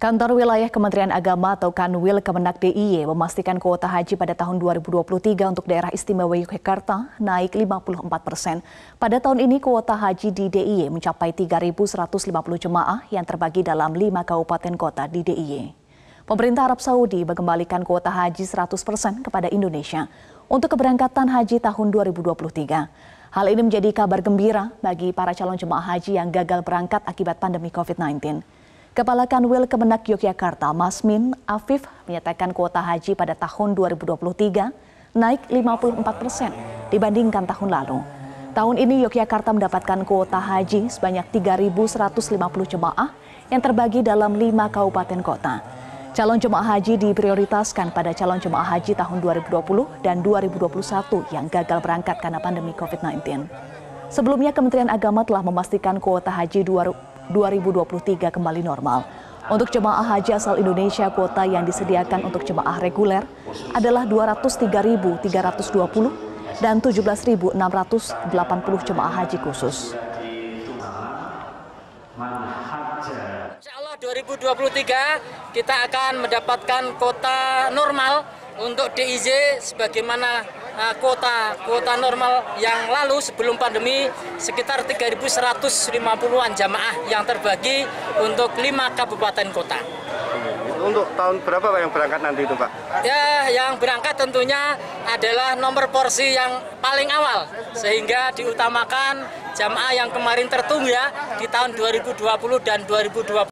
Kantor Wilayah Kementerian Agama atau Kanwil Kemenak DIY memastikan kuota haji pada tahun 2023 untuk Daerah Istimewa Yogyakarta naik 54%. Pada tahun ini kuota haji di DIY mencapai 3.150 jemaah yang terbagi dalam 5 kabupaten kota di DIY. Pemerintah Arab Saudi mengembalikan kuota haji 100% kepada Indonesia untuk keberangkatan haji tahun 2023. Hal ini menjadi kabar gembira bagi para calon jemaah haji yang gagal berangkat akibat pandemi COVID-19. Kepala Kanwil Kemenak Yogyakarta, Masmin Afif, menyatakan kuota haji pada tahun 2023 naik 54% dibandingkan tahun lalu. Tahun ini Yogyakarta mendapatkan kuota haji sebanyak 3.150 jemaah yang terbagi dalam 5 kabupaten kota. Calon jemaah haji diprioritaskan pada calon jemaah haji tahun 2020 dan 2021 yang gagal berangkat karena pandemi COVID-19. Sebelumnya Kementerian Agama telah memastikan kuota haji 2023 kembali normal. Untuk jemaah haji asal Indonesia, kuota yang disediakan untuk jemaah reguler adalah 203.320 dan 17.680 jemaah haji khusus. Insya Allah 2023 kita akan mendapatkan kuota normal untuk DIY sebagaimana kuota normal yang lalu sebelum pandemi, sekitar 3.150-an jamaah yang terbagi untuk 5 kabupaten kota. Untuk tahun berapa Pak yang berangkat nanti itu Pak? Ya, yang berangkat tentunya adalah nomor porsi yang paling awal, sehingga diutamakan jamaah yang kemarin tertunda di tahun 2020 dan 2021.